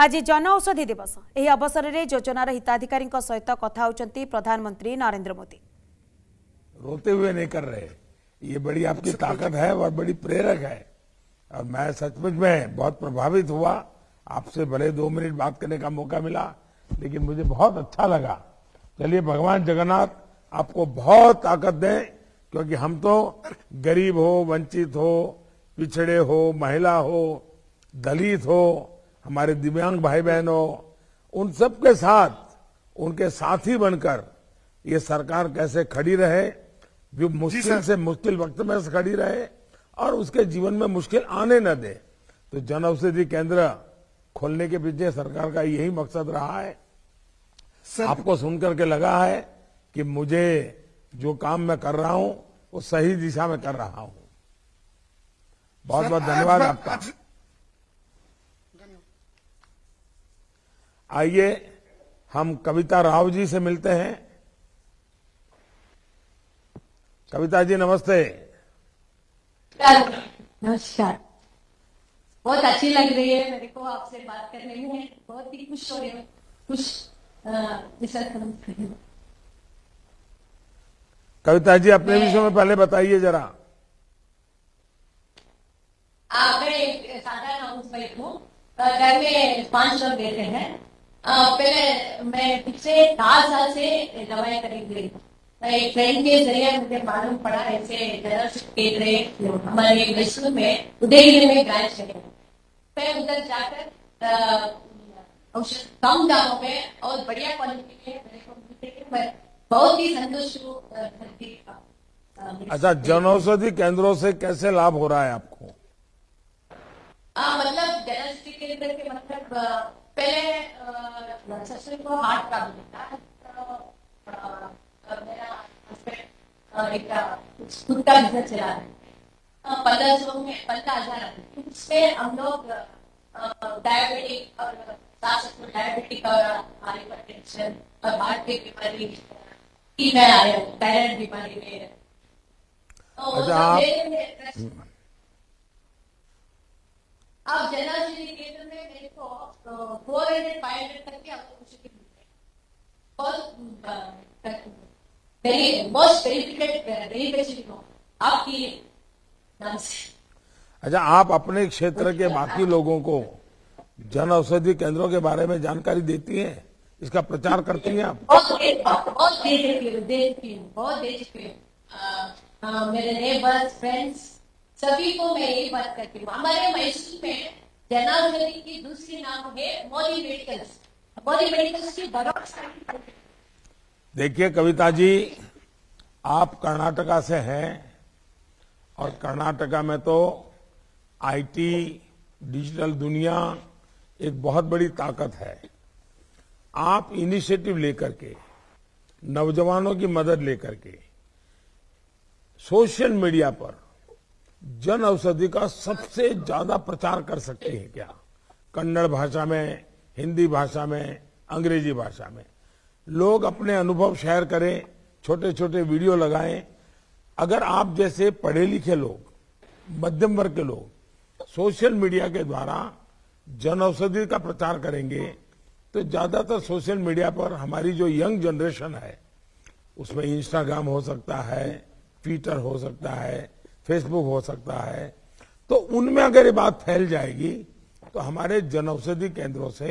आज जन औषधि दिवस यह अवसर में योजनार हिताधिकारी सहित कथा होती प्रधानमंत्री नरेंद्र मोदी। रोते हुए नहीं कर रहे, ये बड़ी आपकी ताकत है और बड़ी प्रेरक है। और मैं सचमुच में बहुत प्रभावित हुआ, आपसे भले 2 मिनट बात करने का मौका मिला लेकिन मुझे बहुत अच्छा लगा। चलिए भगवान जगन्नाथ आपको बहुत ताकत दें, क्योंकि हम तो गरीब हो, वंचित हो, पिछड़े हो, महिला हो, दलित हो, हमारे दिव्यांग भाई बहन हो, उन सब के साथ उनके साथी बनकर ये सरकार कैसे खड़ी रहे, जो मुश्किल से मुश्किल वक्त में खड़ी रहे और उसके जीवन में मुश्किल आने न दे। तो जन औषधि केंद्र खोलने के पीछे सरकार का यही मकसद रहा है। आपको सुनकर के लगा है कि मुझे जो काम मैं कर रहा हूं वो सही दिशा में कर रहा हूं। बहुत बहुत धन्यवाद आपका। आइए हम कविता राव जी से मिलते हैं। कविता जी नमस्ते। नमस्कार, बहुत अच्छी लग रही है मेरे को आपसे बात करने में, बहुत ही खुश हो रही है। कविता जी अपने विषय में पहले बताइए जरा। मैं एक साधारण हाउसवाइफ हूँ, घर में 5 लोग बेटे हैं। पहले मैं पिछले 4 साल से दवाएं खरीद रही हूँ। एक ट्रेन के जरिए मुझे मालूम पड़ा ऐसे जनरल हमारे विश्व में उदयगिरी में गाय चले, मैं उधर जाकर औषध कम दामों में और बढ़िया क्वालिटी के मैं बहुत ही संतुष्ट हूँ। अच्छा, जन औषधि केंद्रों से कैसे लाभ हो रहा है आपको? मतलब जन औषधि केंद्र के मतलब पहले ससुर को हार्ट प्रॉब्लम था, खुद का बिजनेस चला रहे 1500 में 15,000 उसमें हम लोग डायबिटिक और डायबिटिक और हाइपर टेंशन और हार्ट की बीमारी की मैं आया हूँ, थायराइड बीमारी में। आप जन औषधि केंद्र में मेरे को 400-500 तक के औषधि मिलते हैं आपकी। अच्छा, आप अपने क्षेत्र के बाकी लोगों को जन औषधि केंद्रों के बारे में जानकारी देती हैं, इसका प्रचार करती हैं आप? बहुत देती हूँ। मेरे नेबर्स, फ्रेंड्स, सभी को मैं यही बात करती हूँ। हमारे मैसूर में जन औषधि की दूसरी नाम है मोदी मेडिकल्स। मोदी मेडिकल्स की दवा। देखिए कविता जी, आप कर्नाटका से हैं और कर्नाटका में तो IT डिजिटल दुनिया एक बहुत बड़ी ताकत है। आप इनिशिएटिव लेकर के, नौजवानों की मदद लेकर के सोशल मीडिया पर जन औषधि का सबसे ज्यादा प्रचार कर सकती है क्या? कन्नड़ भाषा में, हिंदी भाषा में, अंग्रेजी भाषा में लोग अपने अनुभव शेयर करें, छोटे छोटे वीडियो लगाएं। अगर आप जैसे पढ़े लिखे लोग, मध्यम वर्ग के लोग सोशल मीडिया के द्वारा जन औषधि का प्रचार करेंगे तो ज्यादातर सोशल मीडिया पर हमारी जो यंग जनरेशन है उसमें इंस्टाग्राम हो सकता है, ट्विटर हो सकता है, फेसबुक हो सकता है, तो उनमें अगर ये बात फैल जाएगी तो हमारे जन औषधि केंद्रों से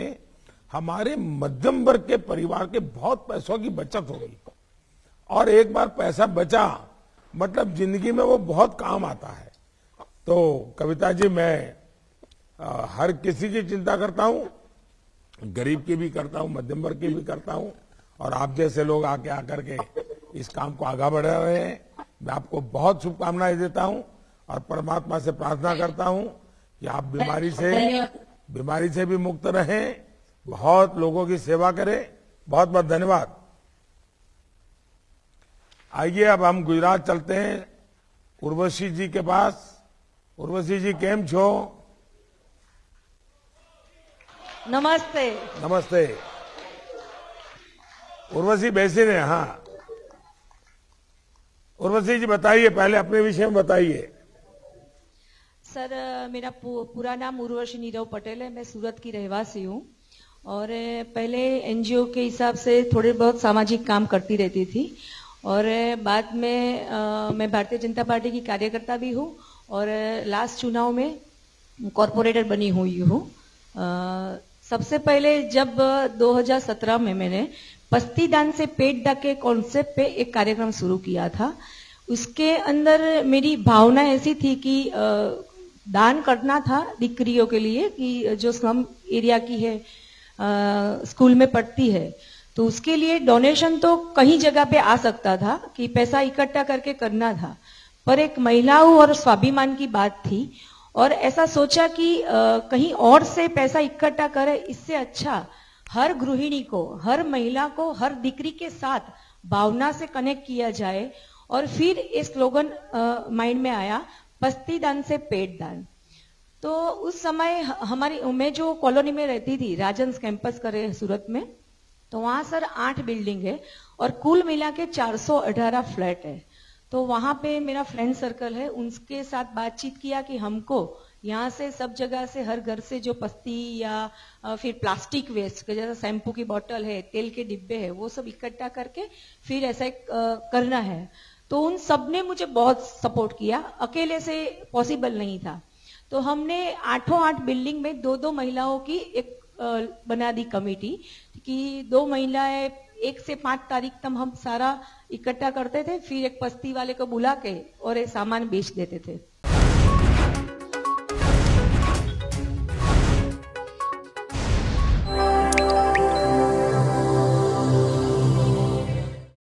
हमारे मध्यम वर्ग के परिवार के बहुत पैसों की बचत होगी। और एक बार पैसा बचा मतलब जिंदगी में वो बहुत काम आता है। तो कविता जी, मैं हर किसी की चिंता करता हूं, गरीब की भी करता हूं, मध्यम वर्ग की भी करता हूं, और आप जैसे लोग आके आकर के इस काम को आगे बढ़ा रहे हैं। मैं आपको बहुत शुभकामनाएं देता हूं और परमात्मा से प्रार्थना करता हूं कि आप बीमारी से भी मुक्त रहें, बहुत लोगों की सेवा करें। बहुत बहुत धन्यवाद। आइए अब हम गुजरात चलते हैं उर्वशी जी के पास। उर्वशी जी केम छो? नमस्ते। नमस्ते उर्वशी, बेसी ने। हाँ उर्वशी जी बताइए, पहले अपने विषय में बताइए। सर मेरा पूरा नाम उर्वशी नीरव पटेल है, मैं सूरत की रहवासी हूँ। और पहले एनजीओ के हिसाब से थोड़े बहुत सामाजिक काम करती रहती थी और बाद में मैं भारतीय जनता पार्टी की कार्यकर्ता भी हूँ और लास्ट चुनाव में कॉरपोरेटर बनी हुई हूँ। सबसे पहले जब 2017 में मैंने पस्ती दान से पेट दा के कॉन्सेप्ट पे एक कार्यक्रम शुरू किया था, उसके अंदर मेरी भावना ऐसी थी कि दान करना था दिक्करियों के लिए कि जो स्लम एरिया की है, स्कूल में पढ़ती है, तो उसके लिए डोनेशन तो कहीं जगह पे आ सकता था कि पैसा इकट्ठा करके करना था, पर एक महिलाओं और स्वाभिमान की बात थी और ऐसा सोचा कि कहीं और से पैसा इकट्ठा करे, इससे अच्छा हर गृहिणी को, हर महिला को, हर दिक्री के साथ भावना से कनेक्ट किया जाए। और फिर ये स्लोगन माइंड में आया, पस्ती दान से पेट दान। तो उस समय हमारी, मैं जो कॉलोनी में रहती थी, राजन्स कैंपस करे सूरत में, तो वहां सर 8 बिल्डिंग है और कुल मिला के 418 फ्लैट है। तो वहां पे मेरा फ्रेंड सर्कल है, उनके साथ बातचीत किया कि हमको यहाँ से सब जगह से, हर घर से जो पस्ती या फिर प्लास्टिक वेस्ट जैसा शैम्पू की बोतल है, तेल के डिब्बे है, वो सब इकट्ठा करके फिर ऐसा करना है। तो उन सब ने मुझे बहुत सपोर्ट किया, अकेले से पॉसिबल नहीं था। तो हमने 8 बिल्डिंग में 2-2 महिलाओं की एक बना दी कमेटी कि 2 महिलाएं 1 से 5 तारीख तक हम सारा इकट्ठा करते थे, फिर एक पस्ती वाले को बुला के और ये सामान बेच देते थे।